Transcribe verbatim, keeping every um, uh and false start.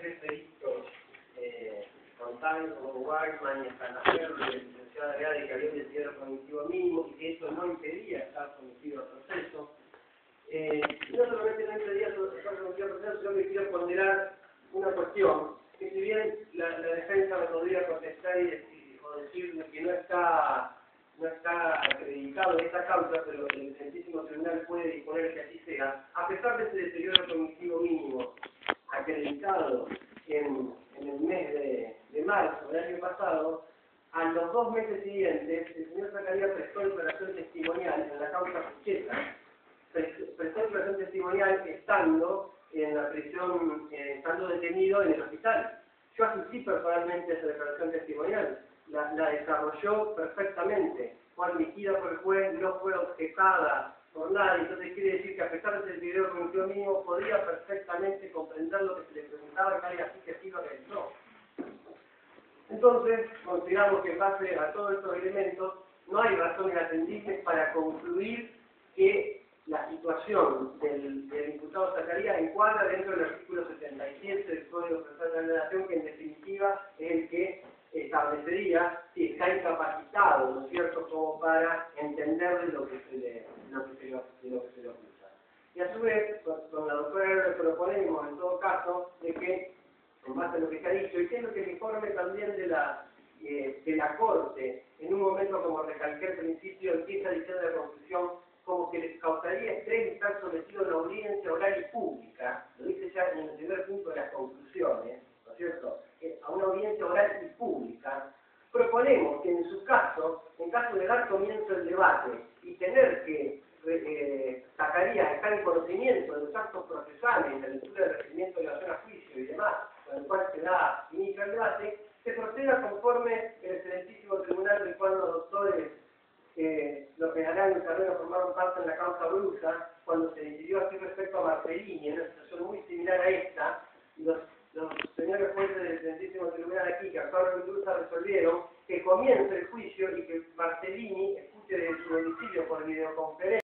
tres peritos eh, contables como Wagman y Estanafer, la licenciada Heredia, que habían decidido el cognitivo mínimo y que eso no impedía estar sometido al proceso. Eh, y no solamente no impedía estar sometido al proceso, sino que quiero ponderar una cuestión, que si bien la, la defensa me podría contestar y decir, o decir que no está, no está acreditado en esta causa, pero el Santísimo Tribunal puede disponer que así sea, a pesar de ese deterioro cognitivo mínimo acreditado en, en el mes de, de marzo del año pasado, a los dos meses siguientes, el señor Zacarías prestó declaración testimonial en la causa Pucheta, prestó declaración testimonial estando en la prisión, eh, estando detenido en el hospital. Yo asistí personalmente a esa declaración testimonial, la, la desarrolló perfectamente, fue admitida por el juez, no fue objetada por nadie, entonces quiere decir que a pesar de ese video cognitivo mínimo, podía perfectamente comprender lo que se le preguntaba, que alguien así que sí lo realizó. Entonces, consideramos que en base a todos estos elementos, no hay razones atendibles para concluir que la situación del, del imputado Zacarías encuadra dentro del artículo setenta y siete del Código Penal de la Nación, que en definitiva es el que establecería si está incapacitado, ¿no es cierto?, como para entender lo que se le, lo que se le, lo que se le oculta. Y a su vez, con, con la doctora proponemos, en todo caso, de que, en base a lo que se ha dicho, y que es lo que se informe también de la, eh, de la Corte, en un momento, como recalqué al principio, empieza diciendo la conclusión como que les causaría estrés estar sometido a una audiencia oral y pública, lo dice ya en el primer punto de las conclusiones, ¿no es cierto?, a una audiencia oral y pública, proponemos que en su caso, en caso de dar comienzo el debate y tener que eh, Zacarías estar en conocimiento de los actos procesales, la lectura del regimiento de la zona juicio y demás, con el cual se da inicio al debate, se proceda conforme el excelentísimo tribunal del cual los doctores eh, los penales de carrera formaron parte en la causa brusa, cuando se decidió así respecto a Marcelini, en una situación muy similar a esta, los Los señores jueces del Santísimo Tribunal aquí, que actuaron en Brusa, resolvieron que comience el juicio y que Marcelini escuche de su domicilio por videoconferencia.